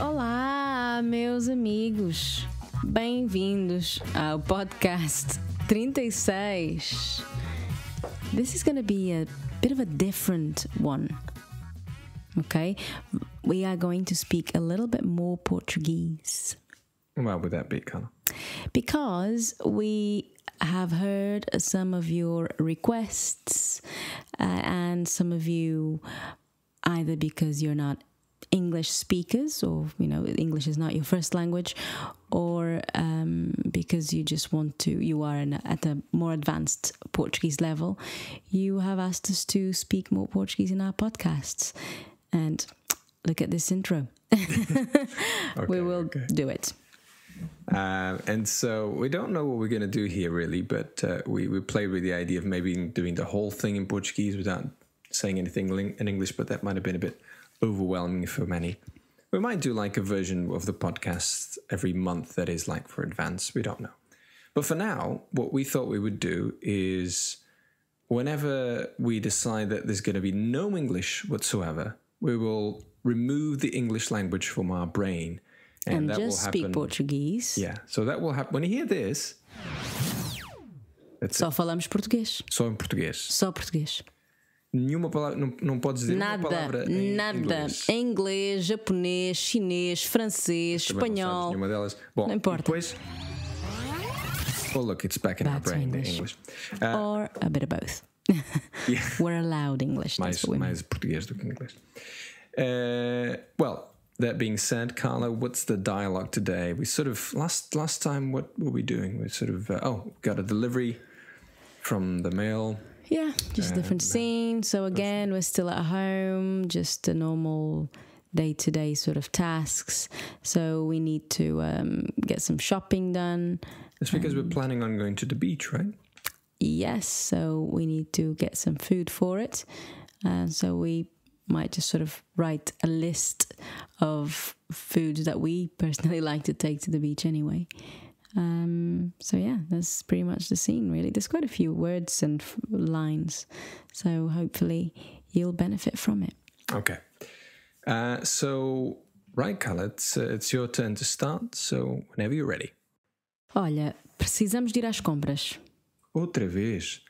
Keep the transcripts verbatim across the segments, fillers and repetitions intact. Olá, meus amigos. Bem-vindos ao podcast trinta e seis. This is going to be a bit of a different one. Okay? We are going to speak a little bit more Portuguese. Why would that be, Carla? Because we have heard some of your requests uh, and some of you, either because you're not English speakers or, you know, English is not your first language, or um, because you just want to, you are in a, at a more advanced Portuguese level, you have asked us to speak more Portuguese in our podcasts. And look at this intro. okay, we will okay. do it. Um, and so we don't know what we're going to do here really, but uh, we, we played with the idea of maybe doing the whole thing in Portuguese without saying anything in English, but that might have been a bit overwhelming for many. We might do like a version of the podcast every month that is like for advanced. We don't know. But for now, what we thought we would do is whenever we decide that there's going to be no English whatsoever, we will remove the English language from our brain. And, and that just will speak Portuguese. Yeah, so that will happen. When you hear this... Só it. falamos português. Só em português. Só português. Nenhuma palavra... Não, não podes dizer nada, uma palavra em nada. inglês. Nada. Em inglês, japonês, chinês, francês, Também espanhol. Não nenhuma delas. Bom, não importa. Depois... Well, look, it's back in That's our brain, English. English. Uh, Or a bit of both. yeah. We're allowed English. Mais, mais português do que inglês. Uh, well... That being said, Carla, what's the dialogue today? We sort of, last last time, what were we doing? We sort of, uh, oh, got a delivery from the mail. Yeah, just a different scene. So again, we're still at home, just a normal day-to-day sort of tasks. So we need to um, get some shopping done. That's because we're planning on going to the beach, right? Yes, so we need to get some food for it. And uh, so we... might just sort of write a list of foods that we personally like to take to the beach anyway. Um, so yeah, that's pretty much the scene really. There's quite a few words and f- lines. So hopefully you'll benefit from it. Okay. Uh, so, right, Carla, it's, uh, it's your turn to start. So whenever you're ready. Olha, precisamos de ir às compras. Outra vez?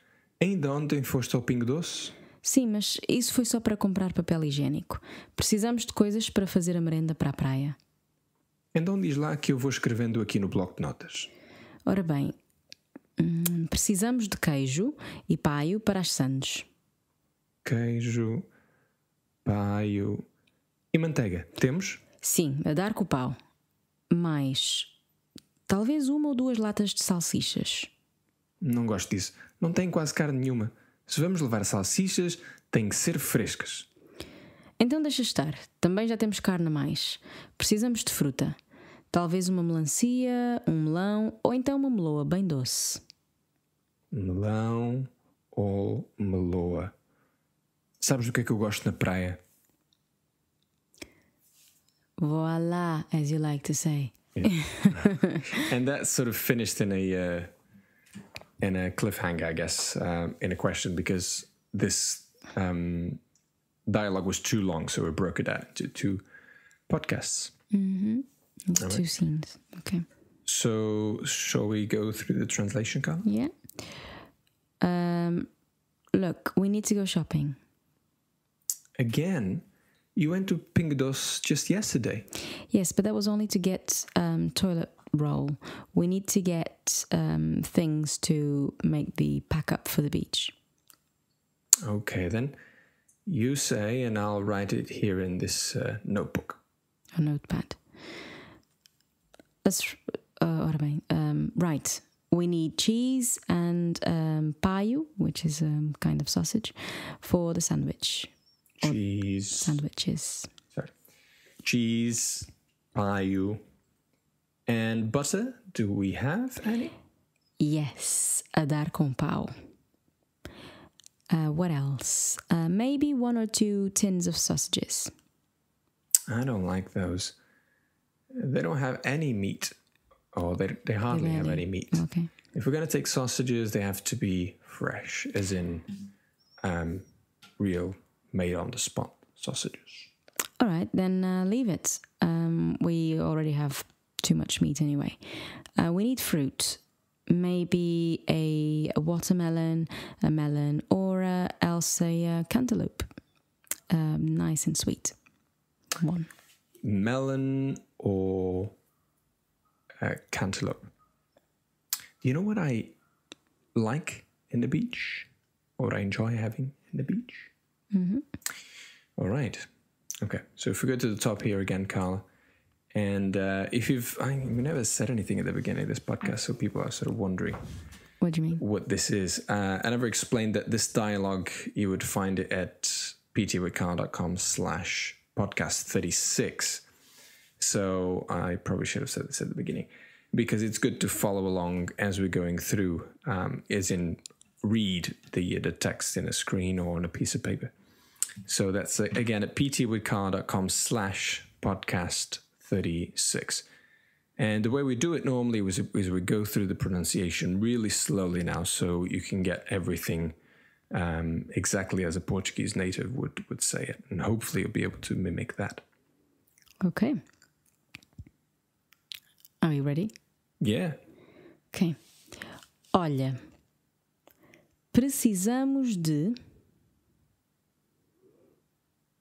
Ainda ontem foste ao Pingo Doce? Sim, mas isso foi só para comprar papel higiênico. Precisamos de coisas para fazer a merenda para a praia. Então diz lá que eu vou escrevendo aqui no bloco de notas. Ora bem, hum, precisamos de queijo e paio para as sandes. Queijo, paio e manteiga, temos? Sim, a dar com o pau. Mais, talvez uma ou duas latas de salsichas. Não gosto disso, não tem quase carne nenhuma. Se vamos levar salsichas, têm que ser frescas. Então deixa estar. Também já temos carne a mais. Precisamos de fruta. Talvez uma melancia, um melão ou então uma meloa bem doce. Melão ou meloa. Sabes o que é que eu gosto na praia? Voilà, as you like to say. Yeah. And that's sort of finished in a... Uh... in a cliffhanger, I guess, uh, in a question, because this um, dialogue was too long, so we broke it out into two podcasts. Mm-hmm. It's right. Two scenes. Okay. So, shall we go through the translation, Carla? Yeah. Um, look, we need to go shopping. Again? You went to Pingo Doce just yesterday. Yes, but that was only to get um, toilet roll. We need to get um, things to make the pack up for the beach. Okay, then you say, and I'll write it here in this uh, notebook. A notepad. That's uh, what I mean. Um, right. We need cheese and um, paio, which is a um, kind of sausage, for the sandwich. Cheese. Sandwiches. Sorry. Cheese, paio. And butter, do we have any? Yes, a dar com pau. Uh, what else? Uh, maybe one or two tins of sausages. I don't like those. They don't have any meat. Oh, they, they hardly they have any meat. Okay. If we're going to take sausages, they have to be fresh, as in um, real, made on the spot sausages. all right, then uh, leave it. Um, we already have too much meat anyway. Uh, we need fruit. Maybe a, a watermelon, a melon, or uh, else a uh, cantaloupe. Um, nice and sweet. One. Melon or uh, cantaloupe. You know what I like in the beach? Or what I enjoy having in the beach? Mm-hmm. All right. Okay, so if we go to the top here again, Carla, and uh, if you've... I mean, we never said anything at the beginning of this podcast, so people are sort of wondering... What do you mean? What this is. Uh, I never explained that this dialogue, you would find it at ptwithcar.com slash podcast 36. So I probably should have said this at the beginning, because it's good to follow along as we're going through, um, as in read the, the text in a screen or on a piece of paper. So that's, again, at ptwithcar.com slash podcast 36. And the way we do it normally was, is we go through the pronunciation really slowly now, so you can get everything um, exactly as a Portuguese native would, would say it. And hopefully you'll be able to mimic that. Okay. Are you ready? Yeah. Okay. Olha, precisamos de...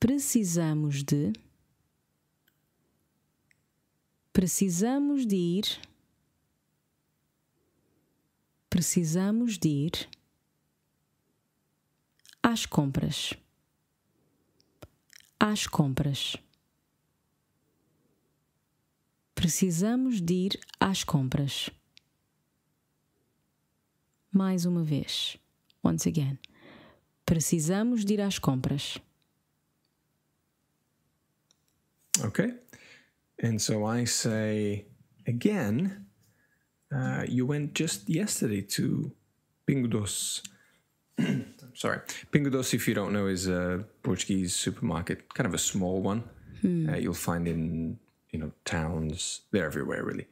Precisamos de, precisamos de ir, precisamos de ir às compras, às compras, precisamos de ir às compras. Mais uma vez, once again, precisamos de ir às compras. Okay, and so I say again, uh, you went just yesterday to Pingo Doce. Sorry, Pingo Doce, if you don't know, is a Portuguese supermarket, kind of a small one. Hmm. Uh, you'll find in, you know, towns. They're everywhere, really.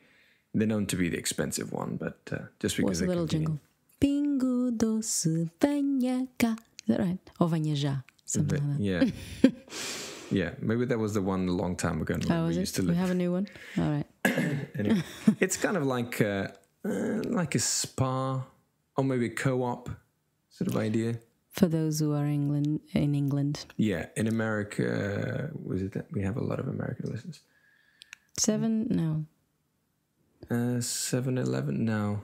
They're known to be the expensive one, but uh, just because... What's they a little continue. Jingle? Pingo Doce, venha cá. Is that right? Or venha já, something the, like that. Yeah. Yeah, maybe that was the one a long time ago. Oh, we used to live. We have a new one. All right. Anyway, it's kind of like a, uh, like a spa, or maybe a co-op sort of idea. For those who are England in England. Yeah, in America, was it that we have a lot of American listeners? Seven no. Uh, seven eleven no.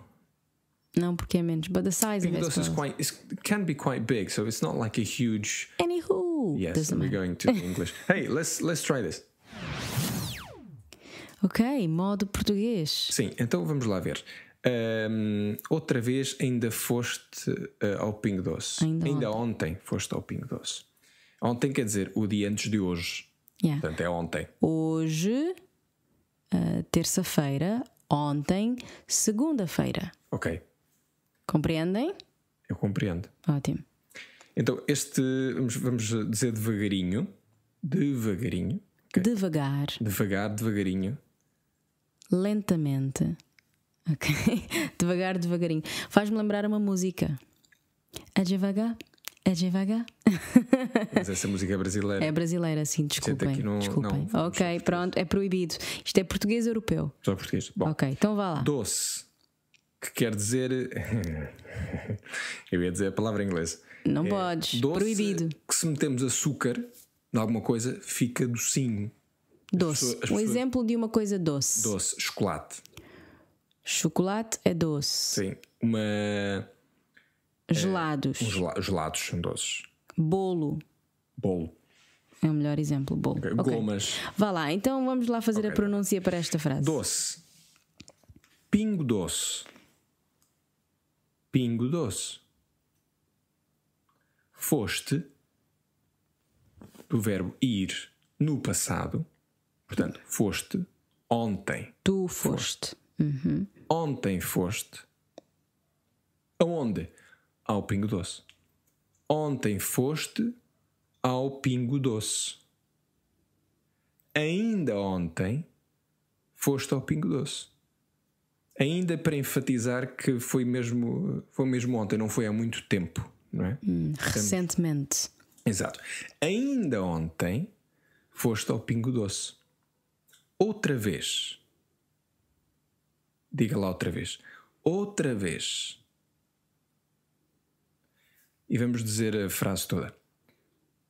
No, porque é menos, but the size Pingo of it is, is quite. It's, it can be quite big, so it's not like a huge. Anywho. Yes, we're going to English. Hey, let's let's try this. Ok, modo português. Sim, então vamos lá ver. Um, outra vez ainda foste uh, ao Pingo Doce. Ainda, ainda ontem. ontem foste ao Pingo Doce. Ontem quer dizer o dia antes de hoje. Yeah. Portanto, é ontem. Hoje, uh, terça-feira, ontem, segunda-feira. Ok. Compreendem? Eu compreendo. Ótimo. Então, este, vamos, vamos dizer devagarinho, devagarinho. Okay. Devagar. Devagar, devagarinho. Lentamente. Ok? Devagar, devagarinho. Faz-me lembrar uma música. É devagar, é devagar. Mas essa música é brasileira. É brasileira, sim, desculpem. Não, desculpem. Não, ok, pronto, é proibido. Isto é português europeu. Só português. Bom, ok, então vá lá. Doce, que quer dizer... Eu ia dizer a palavra em inglês. Não é, podes, doce, proibido. Que se metemos açúcar em alguma coisa, fica docinho. Doce, as pessoas, as um pessoas... exemplo de uma coisa doce. Doce, chocolate. Chocolate é doce. Sim, uma... Gelados. É, um gel... Gelados são doces. Bolo. Bolo. É o melhor exemplo, bolo. Okay. Okay. Gomas. Vá lá, então vamos lá fazer okay. a pronúncia para esta frase. Doce. Pingo Doce. Pingo Doce. Foste, do verbo ir no passado, portanto, foste ontem. Tu foste. foste. Uhum. Ontem foste. Aonde? Ao Pingo Doce. Ontem foste ao Pingo Doce. Ainda ontem foste ao Pingo Doce. Ainda para enfatizar que foi mesmo, foi mesmo ontem, não foi há muito tempo. Não é? Recentemente. Exato. Ainda ontem foste ao Pingo Doce. Outra vez. Diga lá outra vez. Outra vez. E vamos dizer a frase toda.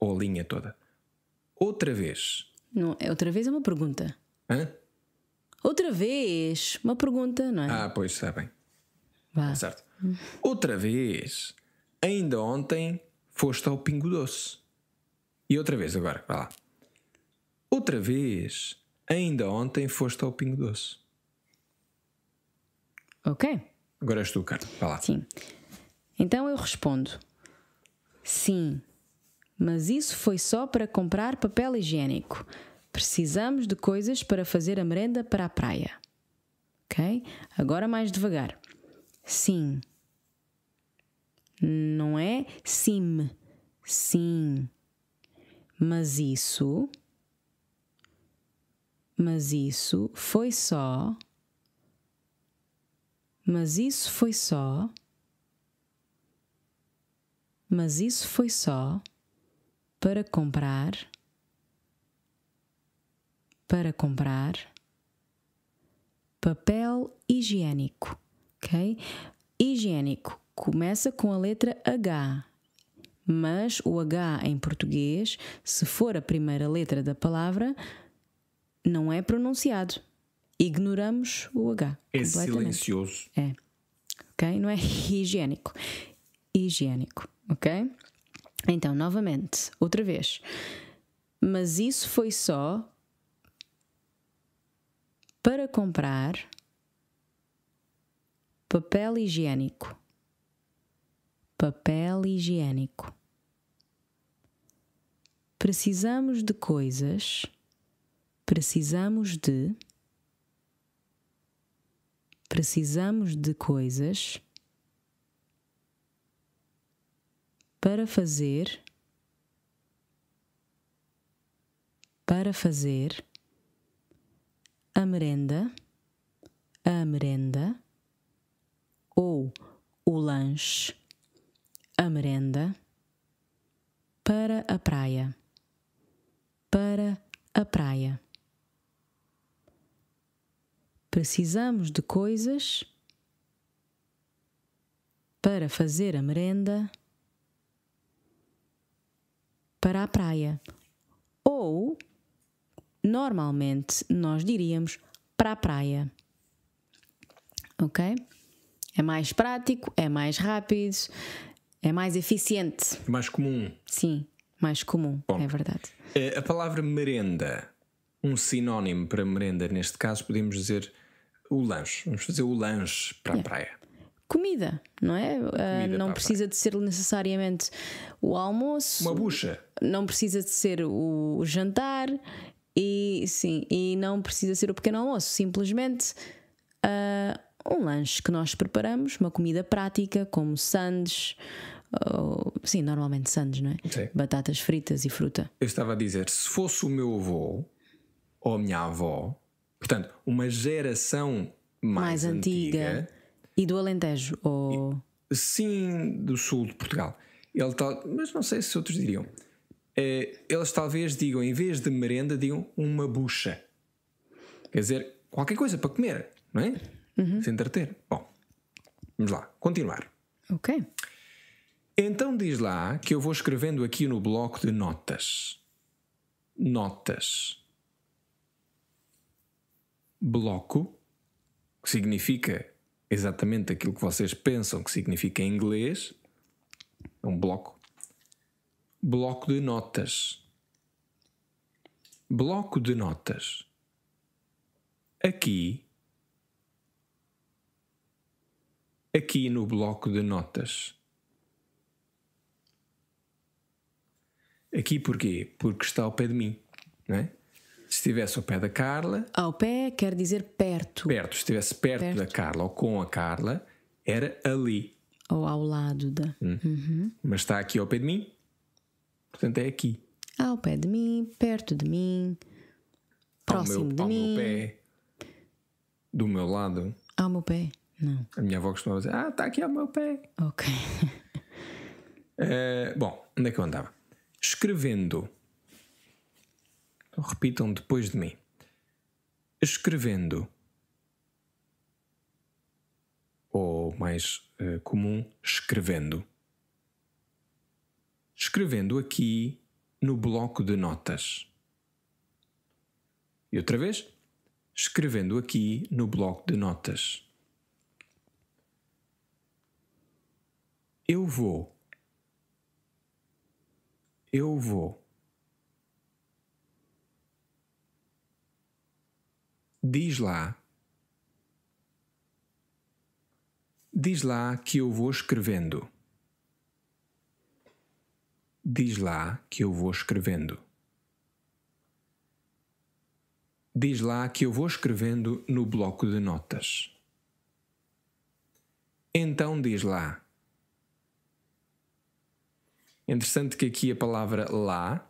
Ou a linha toda. Outra vez. Não, outra vez é uma pergunta. Hã? Outra vez. Uma pergunta, não é? Ah, pois, está bem. Vá. Certo. Outra vez. Ainda ontem foste ao Pingo Doce. E outra vez agora, vai lá. Outra vez. Ainda ontem foste ao Pingo Doce. Ok. Agora és tu, Carla. Vai lá. Sim. Então eu respondo. Sim, mas isso foi só para comprar papel higiênico. Precisamos de coisas para fazer a merenda para a praia. Ok? Agora mais devagar. Sim. Não é sim. Sim. Mas isso... Mas isso foi só... Mas isso foi só... Mas isso foi só... Para comprar... Para comprar... Papel higiênico. Ok? Higiênico. Começa com a letra H. Mas o H em português, se for a primeira letra da palavra... Não é pronunciado. Ignoramos o H. É silencioso. É. Ok? Não é higiênico. Higiênico. Ok? Então, novamente, outra vez. Mas isso foi só para comprar papel higiênico. Papel higiênico. Precisamos de coisas... Precisamos de, precisamos de coisas para fazer, para fazer a merenda, a merenda ou o lanche, a merenda para a praia, para a praia. Precisamos de coisas para fazer a merenda para a praia. Ou, normalmente, nós diríamos para a praia. Ok? É mais prático, é mais rápido, é mais eficiente. Mais comum. Sim, mais comum, bom, é verdade. A palavra merenda, um sinónimo para merenda, neste caso, podemos dizer... O lanche, vamos fazer o lanche para yeah. a praia. Comida, não é? Comida uh, não precisa de ser necessariamente o almoço. Uma bucha. Não precisa de ser o jantar e, sim, e não precisa ser o pequeno almoço. Simplesmente uh, um lanche que nós preparamos, uma comida prática como sandes, ou, sim, normalmente sandes, não é? Sim. Batatas fritas e fruta. Eu estava a dizer, se fosse o meu avô ou a minha avó, portanto, uma geração mais, mais antiga, antiga e do Alentejo, ou... Sim, do sul de Portugal. Ele tal, mas não sei se outros diriam. Eles talvez digam, em vez de merenda, digam uma bucha. Quer dizer, qualquer coisa para comer, não é? Uhum. Se entreter. Bom, vamos lá, continuar. Ok. Então diz lá que eu vou escrevendo aqui no bloco de notas. Notas. Bloco, que significa exatamente aquilo que vocês pensam que significa em inglês. É um bloco. Bloco de notas. Bloco de notas. Aqui. Aqui no bloco de notas. Aqui porquê? Porque está ao pé de mim, não é? Se estivesse ao pé da Carla... Ao pé quer dizer perto. Perto, se estivesse perto, perto da Carla ou com a Carla, era ali. Ou ao lado da... Hum. Uhum. Mas está aqui ao pé de mim, portanto é aqui. Ao pé de mim, perto de mim, próximo meu, de ao mim. Ao meu pé, do meu lado. Ao meu pé, não. A minha avó costumava dizer, ah, está aqui ao meu pé. Ok. uh, bom, onde é que eu andava? Escrevendo... repitam depois de mim. Escrevendo, ou mais uh, comum, escrevendo. Escrevendo aqui no bloco de notas. E outra vez, escrevendo aqui no bloco de notas. Eu vou. Eu vou. Diz lá. Diz lá que eu vou escrevendo. Diz lá que eu vou escrevendo. Diz lá que eu vou escrevendo no bloco de notas. Então diz lá. É interessante que aqui a palavra lá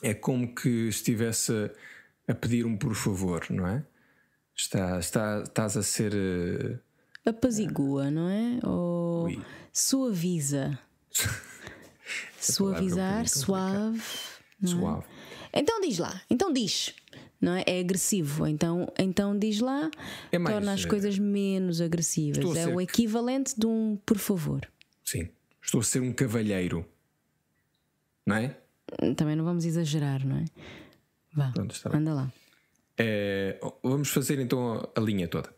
é como que estivesse a pedir um por favor, não é? Está, está, estás a ser... Uh, apazigua, não é? Ou oui. Suaviza. Suavizar, suave. Suave. É? Então diz lá, então diz. Não é? É agressivo. Então, então diz lá, é mais, torna as é... coisas menos agressivas. É o equivalente que... de um por favor. Sim. Estou a ser um cavalheiro. Não é? Também não vamos exagerar, não é? Vá, pronto, está bem. Anda lá. É, vamos fazer então a linha toda.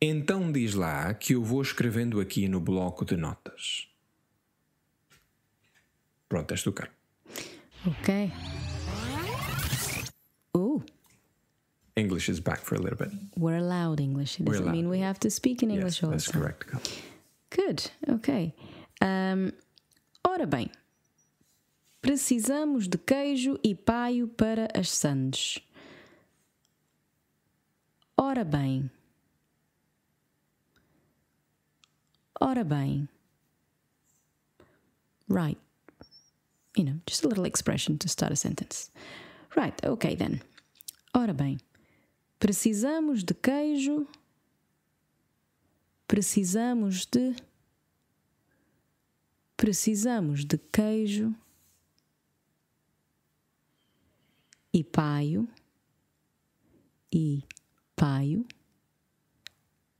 Então diz lá que eu vou escrevendo aqui no bloco de notas. Pronto, és tu, Carmo. Ok. Ooh. English is back for a little bit. We're allowed English. It doesn't mean we have to speak in English yes, all the time. That's correct, Carmo. Good, ok. Um, ora bem, precisamos de queijo e paio para as sandes. Ora bem. Ora bem. Right. You know, just a little expression to start a sentence. Right, okay then. Ora bem. Precisamos de queijo. Precisamos de... Precisamos de queijo e paio, e paio,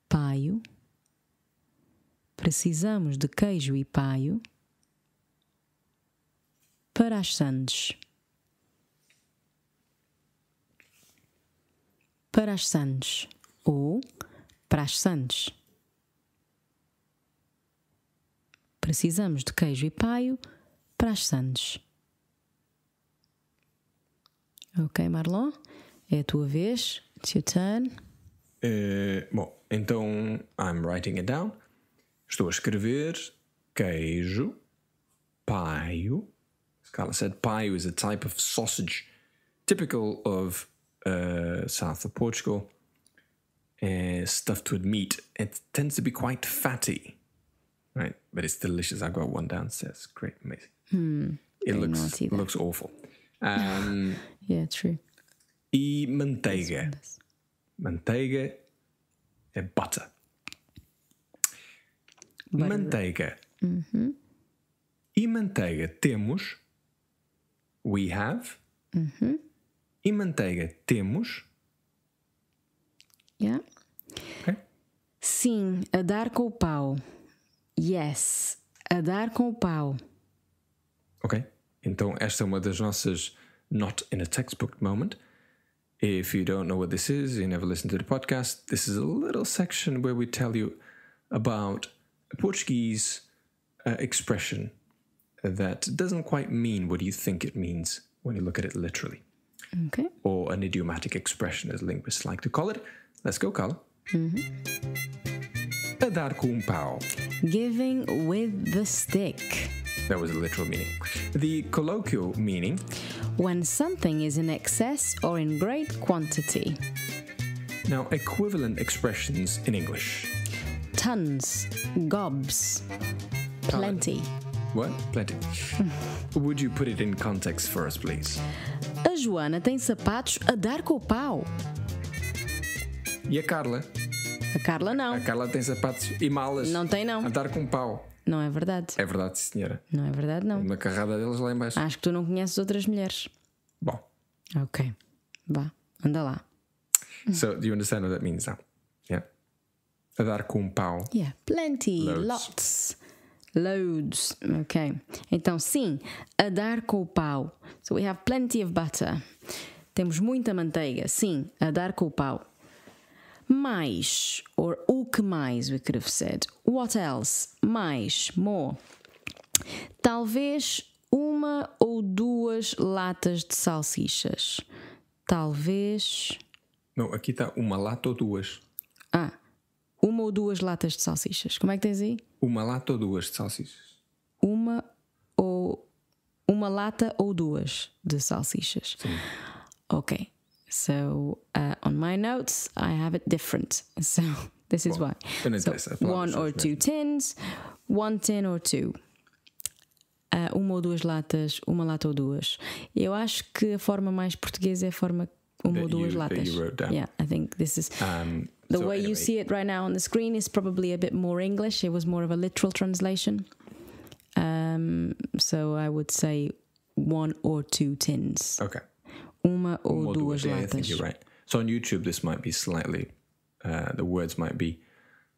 paio. Precisamos de queijo e paio para as sandes. Para as sandes ou para as sandes. Precisamos de queijo e paio para as sandes. Ok, Marlon, é a tua vez. It's your turn. Uh, bom, então, I'm writing it down. Estou a escrever queijo, paio. Carla said paio is a type of sausage typical of uh, south of Portugal. Uh, stuffed with meat. It tends to be quite fatty. Right, but it's delicious. I've got one downstairs. Great, amazing. Mm, it looks it looks awful. Um, yeah, true. E manteiga, manteiga é butter. butter. Manteiga. Uh-huh. E manteiga temos. We have. Uh-huh. E manteiga temos. Yeah. Okay. Sim, a dar com o pau. Yes, a dar com o pau. Ok, então esta é uma das nossas Not in a Textbook moment. If you don't know what this is, you never listened to the podcast, this is a little section where we tell you about a Portuguese uh, expression that doesn't quite mean what you think it means when you look at it literally. Okay. Or an idiomatic expression, as linguists like to call it. Let's go, Carla. Mm-hmm. A dar com um pau. Giving with the stick. That was a literal meaning. The colloquial meaning. When something is in excess or in great quantity. Now, equivalent expressions in English. Tons, gobs, plenty. Uh, what? Plenty. Would you put it in context for us, please? A Joana tem sapatos a dar com o pau. E a Carla? A Carla não. A Carla tem sapatos e malas. Não tem, não. A dar com pau. Não é verdade. É verdade, senhora. Não é verdade, não. Uma carrada delas lá em baixo. Acho que tu não conheces outras mulheres. Bom. Okay. Vá. Anda lá. So, do you understand what that means now? Yeah. A dar com um pau. Yeah. Plenty. Loads. Lots. Loads. Okay. Então, sim. A dar com o pau. So, we have plenty of butter. Temos muita manteiga. Sim. A dar com o pau. Mais. Or o que mais, we could have said. What else? Mais. More. Talvez uma ou duas latas de salsichas. Talvez... Não, aqui está uma lata ou duas. Ah, uma ou duas latas de salsichas. Como é que tens aí? Uma lata ou duas de salsichas. Uma ou... Uma lata ou duas de salsichas. Sim. Ok. So, uh, on my notes, I have it different. So, this is why. So, one or two tins, one tin or two. Uh, uma ou duas latas, uma lata ou duas. Eu acho que a forma mais portuguesa é a forma uma that ou duas you, latas. Yeah, I think this is um, the so way anyway. You see it right now on the screen is probably a bit more English. It was more of a literal translation. Um, so I would say one or two tins. Okay. Uma ou uma duas, duas latas. Yeah, I think you're right. So on YouTube, this might be slightly. Uh, the words might be.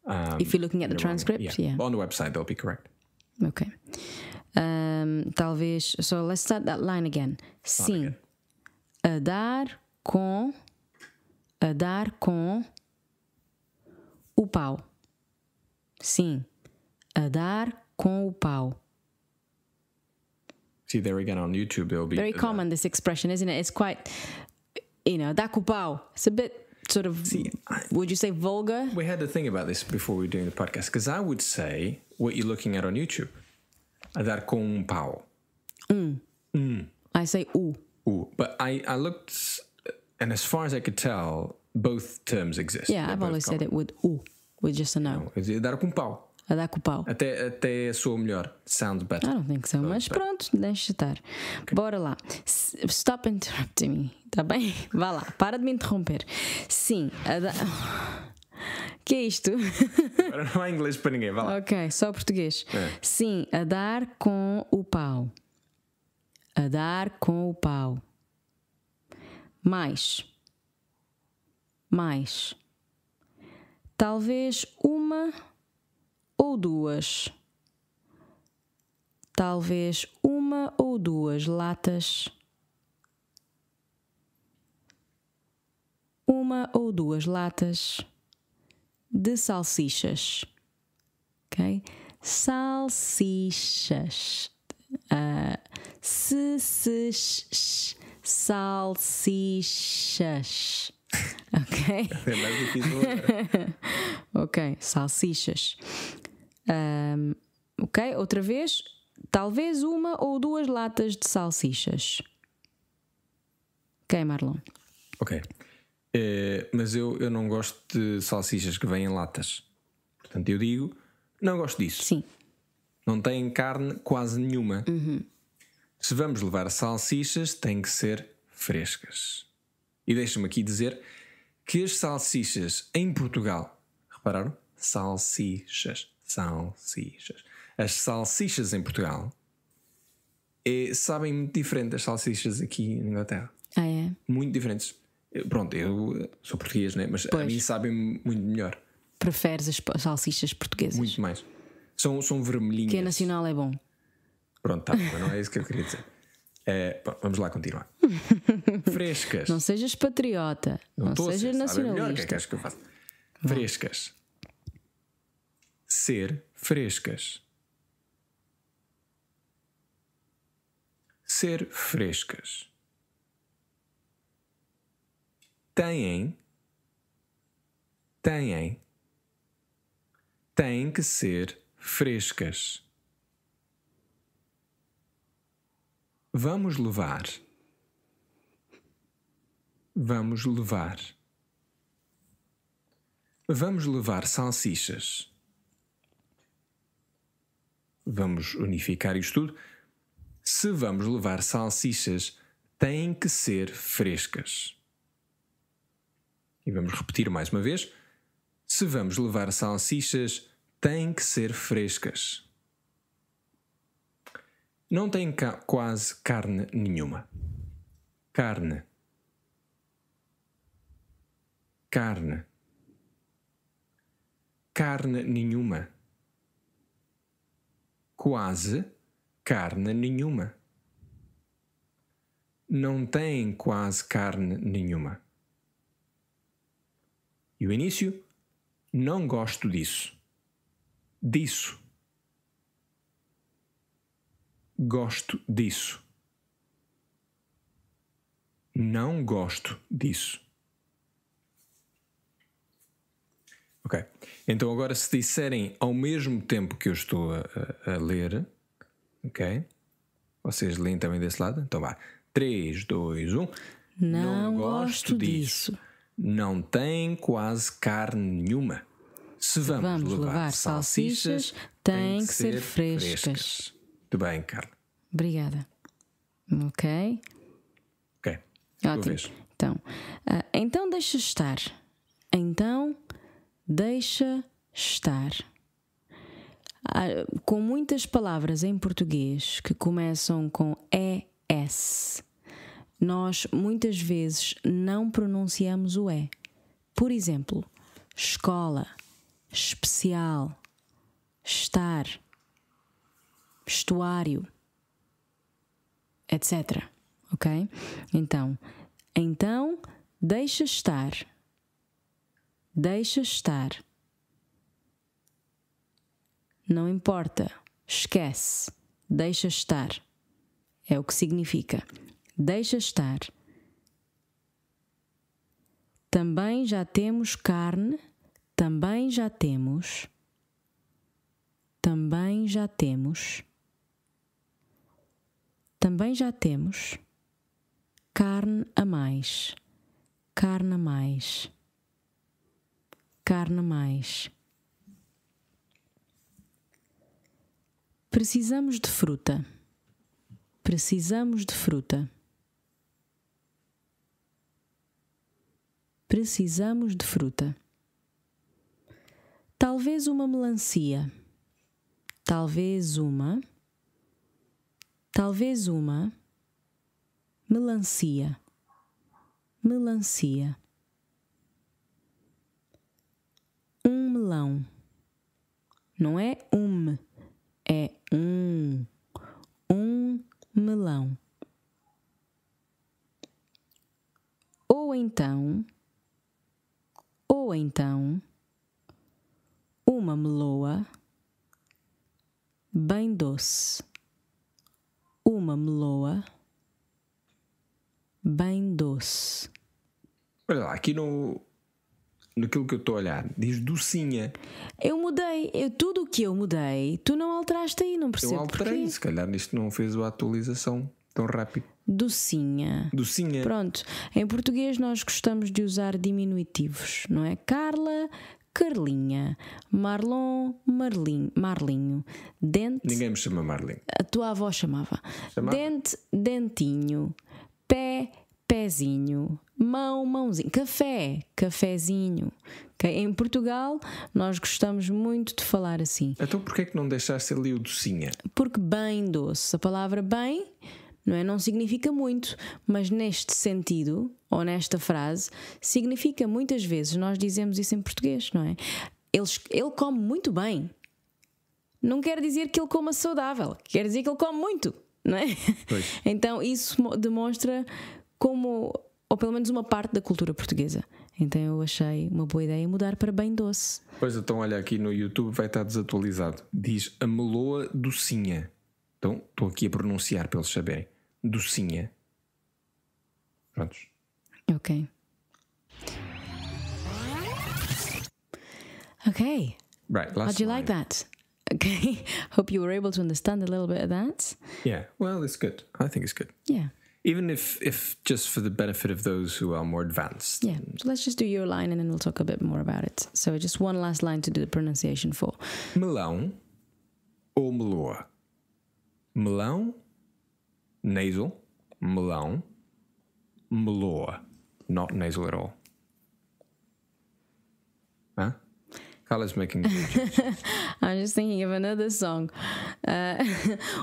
Um, if you're looking at the transcript, wrong, yeah. yeah. On the website, they'll be correct. Okay. Um, talvez, so let's start that line again. Start Sim, again. A dar com, a dar com o pau. Sim, a dar com o pau. See, there again on YouTube, it'll be... Very common, this expression, isn't it? It's quite, you know, dar com o pau. It's a bit sort of, See, I, would you say vulgar? We had to think about this before we were doing the podcast, because I would say what you're looking at on YouTube. A dar com um pau. Mm. Mm. I say u. U. But I, I looked, and as far as I could tell, both terms exist. Yeah, They're I've always common. Said it with u, with just a no. A dar com pau. A dar com pau. Até, até soa melhor. Sounds better. I don't think so, so mas better. Pronto, deixa estar. Okay. Bora lá. Stop interrupting me, tá bem? Vá lá, para de me interromper. Sim, a dar... Que é isto? Agora não há inglês para ninguém, vá lá. Ok, só português. É. Sim, a dar com o pau. A dar com o pau. Mais. Mais. Talvez uma ou duas. Talvez uma ou duas latas. Uma ou duas latas. De salsichas, ok? Salsichas, uh, se, se, sh, salsichas, ok? É mais difícil. Ok, salsichas, um, ok? Outra vez, talvez uma ou duas latas de salsichas, ok, Marlon? Ok. É, mas eu, eu não gosto de salsichas que vêm em latas. Portanto, eu digo, não gosto disso. Sim. Não tem carne quase nenhuma. Uhum. Se vamos levar salsichas, têm que ser frescas. E deixa-me aqui dizer que as salsichas em Portugal, repararam? Salsichas, salsichas. As salsichas em Portugal é, sabem muito diferente das salsichas aqui na Inglaterra. Ah, é? Muito diferentes. Pronto, eu sou português, né? Mas pois. A mim sabem muito melhor. Preferes as salsichas portuguesas? Muito mais. São, são vermelhinhas. Que é nacional é bom. Pronto, tá, mas não é isso que eu queria dizer. É, bom, vamos lá continuar. Frescas. Não sejas patriota. Não, não sejas ser, nacionalista. Melhor, o que é que acho que eu faço? Frescas. Ser frescas. Ser frescas. Têm, têm, têm que ser frescas. Vamos levar, vamos levar, vamos levar salsichas. Vamos unificar isto tudo. Se vamos levar salsichas, têm que ser frescas. E vamos repetir mais uma vez. Se vamos levar salsichas, têm que ser frescas. Não tem ca- quase carne nenhuma. Carne carne, carne nenhuma, quase carne nenhuma, não tem quase carne nenhuma. E o início? Não gosto disso. Disso. Gosto disso. Não gosto disso. Ok. Então agora se disserem ao mesmo tempo que eu estou a, a ler, ok? Vocês leem também desse lado? Então vá. três, dois, um. Não, não gosto disso. disso. Não tem quase carne nenhuma. Se vamos, vamos levar, levar salsichas, têm que, que ser frescas. frescas. Muito bem, Carla. Obrigada. Ok. Ok. Ótimo. Então, uh, então deixa estar. Então deixa estar. Uh, com muitas palavras em português que começam com E S. Nós muitas vezes não pronunciamos o E. Por exemplo, escola, especial, estar, estuário, etcétera. Ok? Então, então, deixa estar. Deixa estar. Não importa. Esquece. Deixa estar. É o que significa. Deixa estar. Também já temos carne. Também já temos. Também já temos. Também já temos. Carne a mais. Carne a mais. Carne a mais. Precisamos de fruta. Precisamos de fruta. Precisamos de fruta. Talvez uma melancia. Talvez uma. Talvez uma. Melancia. Melancia. Um melão. Não é um. É um. Um melão. Ou então. Ou então. Uma meloa bem doce. Uma meloa bem doce. Olha lá, aqui no, naquilo que eu estou a olhar, diz docinha. Eu mudei, eu, tudo o que eu mudei, tu não alteraste aí, não percebo. Eu alterei, porquê. Se calhar isto não fez a atualização tão rápido. Docinha. Docinha. Pronto, em português nós gostamos de usar diminutivos, não é? Carla... Carlinha, Marlon, Marlin, Marlinho, Dente... Ninguém me chama Marlinho. A tua avó chamava. chamava. Dente, Dentinho, Pé, Pezinho, Mão, Mãozinho, Café, Cafezinho. Okay? Em Portugal nós gostamos muito de falar assim. Então porquê é que não deixaste ali o docinha? Porque bem doce, a palavra bem... Não é? Não significa muito, mas neste sentido, ou nesta frase, significa muitas vezes. Nós dizemos isso em português, não é? Ele, ele come muito bem. Não quer dizer que ele coma saudável, quer dizer que ele come muito, não é? Pois. Então isso demonstra como, ou pelo menos uma parte da cultura portuguesa. Então eu achei uma boa ideia mudar para bem doce. Pois então, olha, aqui no YouTube vai estar desatualizado. Diz a meloa docinha. Então estou aqui a pronunciar para eles saberem. Docinha. Prontos. Ok. Ok. Right, last How'd you line. like that? Okay. Hope you were able to understand a little bit of that. Yeah. Well, it's good. I think it's good. Yeah. Even if, if just for the benefit of those who are more advanced. Yeah. So let's just do your line and then we'll talk a bit more about it. So just one last line to do the pronunciation for. Melão ou meloa? Melão, nasal, melão, meloa, not nasal at all. Huh? Carla's making good. I'm just thinking of another song. Uh,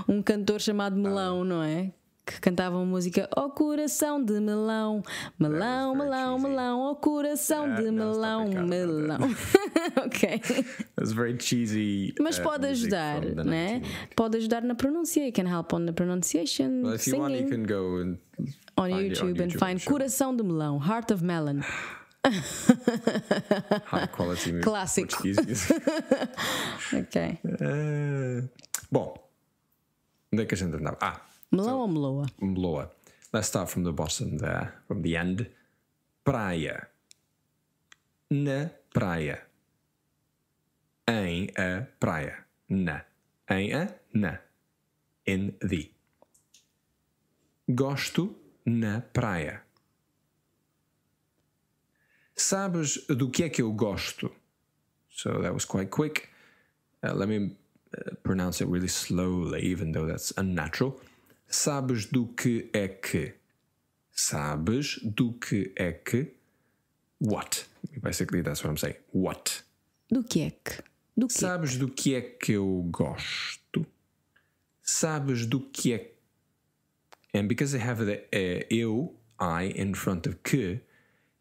um cantor chamado Melão, não é? que cantavam música "Oh coração de melão, melão, melão, melão, oh coração yeah, de melão, melão." Ok. That's very cheesy. Mas pode uh, ajudar, né? Pode ajudar na pronúncia. You can help on the pronunciation. Well, if you want, you can go and on YouTube, on YouTube and find sure. Coração de melão, Heart of Melon. High quality music. Clássico. Ok. Uh, bom, onde é que a gente andava? Ah. Meloa so, ou meloa? Meloa. Let's start from the bottom there, from the end. Praia. Na praia. Em a praia. Na. Em a na. In the. Gosto na praia. Sabes do que é que eu gosto? So that was quite quick. Uh, let me uh, pronounce it really slowly, even though that's unnatural. Sabes do que é que? Sabes do que é que? What? Basically, that's what I'm saying. What? Do que é que? Do que sabes é que? Do que é que eu gosto? Sabes do que é que? And because they have the uh, eu, I, in front of que,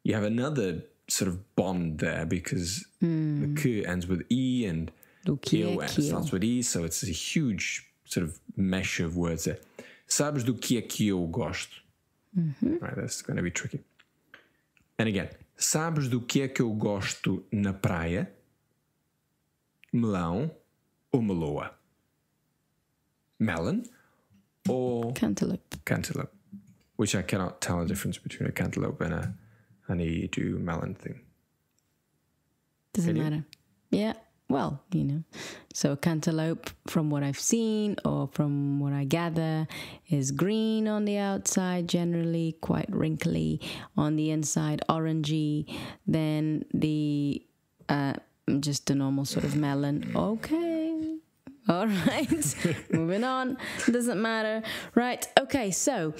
you have another sort of bond there because mm. the que ends with e and do que eu é que starts with e, so it's a huge sort of mesh of words there. Sabes do que é que eu gosto? Mm-hmm. Right, that's going to be tricky. And again, sabes do que é que eu gosto na praia? Melão ou meloa? Melon or cantaloupe. Cantaloupe, which I cannot tell the difference between a cantaloupe and a and a do melon thing. Doesn't matter. Yeah. Well, you know, so cantaloupe, from what I've seen or from what I gather, is green on the outside, generally quite wrinkly, on the inside orangey, then the uh, just the normal sort of melon. Okay, all right, moving on, doesn't matter, right? Okay, so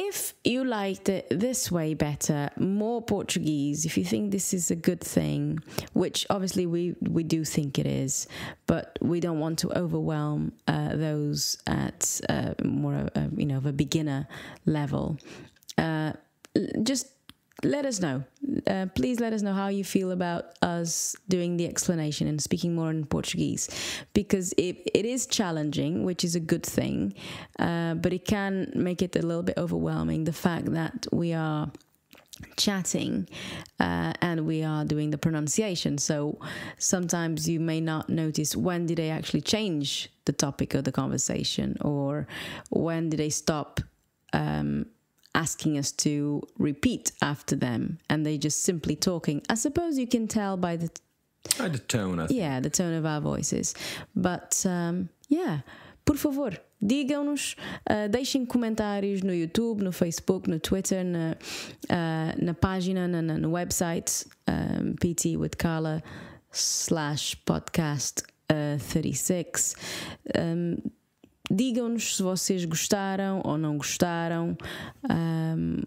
if you liked it this way better, more Portuguese, if you think this is a good thing, which obviously we, we do think it is, but we don't want to overwhelm uh, those at uh, more of a, you know, of a beginner level, uh, just let us know. Uh, please let us know how you feel about us doing the explanation and speaking more in Portuguese, because it, it is challenging, which is a good thing, uh, but it can make it a little bit overwhelming, the fact that we are chatting uh, and we are doing the pronunciation. So sometimes you may not notice when did they actually change the topic of the conversation, or when did they stop um asking us to repeat after them, and they just simply talking. I suppose you can tell by the, by the tone, I think. Yeah, the tone of our voices. But um, yeah, por favor, digam-nos, uh, deixem comentários no YouTube, no Facebook, no Twitter, na, uh, na página, na, na, no website, um, P T with Carla slash podcast thirty-six. Um, Digam-nos se vocês gostaram ou não gostaram, um,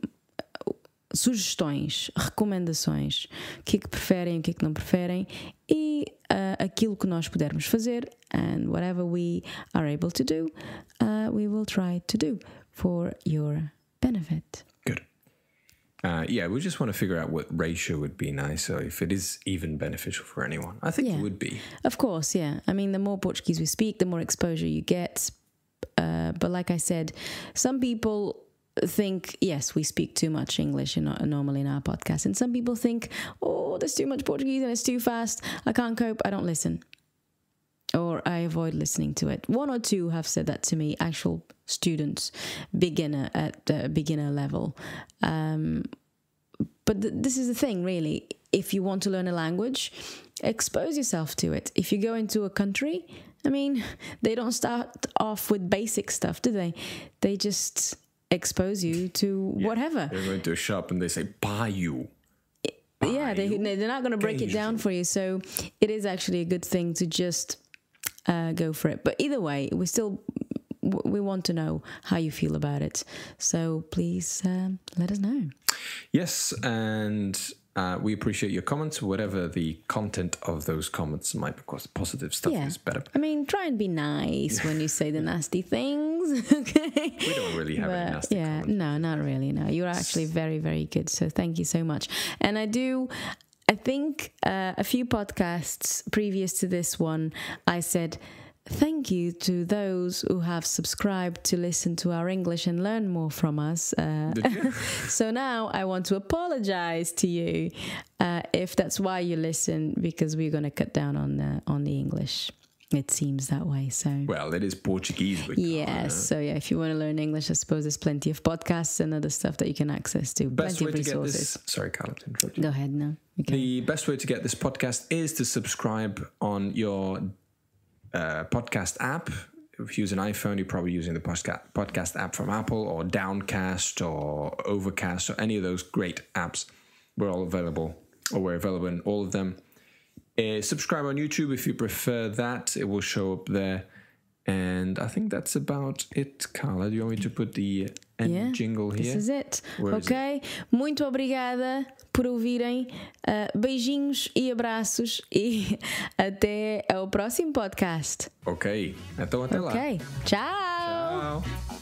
sugestões, recomendações, o que é que preferem, o que é que não preferem, e uh, aquilo que nós pudermos fazer, and whatever we are able to do, uh, we will try to do for your benefit. Good. Uh, yeah, we just want to figure out what ratio would be nice, so if it is even beneficial for anyone. I think yeah. it would be. Of course, yeah. I mean, the more Portuguese we speak, the more exposure you get. Uh, but like I said, some people think, yes, we speak too much English in, uh, normally in our podcast. And some people think, oh, there's too much Portuguese and it's too fast. I can't cope. I don't listen. Or I avoid listening to it. One or two have said that to me, actual students, beginner at the beginner level. Um, but th this is the thing, really. If you want to learn a language, expose yourself to it. If you go into a country, I mean, they don't start off with basic stuff, do they? They just expose you to yeah, whatever. They go into a shop and they say, buy you. Buy yeah, they, you. They're not going to break it down for you. So it is actually a good thing to just uh, go for it. But either way, we still, we want to know how you feel about it. So please um, let us know. Yes, and Uh, we appreciate your comments, whatever the content of those comments might be. Of course, positive stuff yeah. is better. I mean, try and be nice when you say the nasty things. things. Okay? We don't really have any nasty yeah, comments. No, not really. No, you're actually very, very good. So thank you so much. And I do... I think uh, a few podcasts previous to this one, I said thank you to those who have subscribed to listen to our English and learn more from us. Uh, so now I want to apologize to you uh, if that's why you listen, because we're going to cut down on the, on the English. It seems that way. So well, it is Portuguese. But yes. Yeah, so yeah, if you want to learn English, I suppose there's plenty of podcasts and other stuff that you can access to. Best plenty way of resources. To get this, sorry, Carla, to interrupt you. Go ahead now. Okay. The best way to get this podcast is to subscribe on your uh, podcast app. If you use an iPhone, you're probably using the podcast app from Apple or Downcast or Overcast or any of those great apps. We're all available, or we're available in all of them. Uh, subscribe on YouTube if you prefer that. It will show up there. And I think that's about it, Carla. Do you want me to put the end yeah, jingle here? This is it. Where ok. Is it? Muito obrigada por ouvirem. Uh, beijinhos e abraços. E até ao próximo podcast. Ok. Então até okay. lá. Ok. Tchau. Tchau.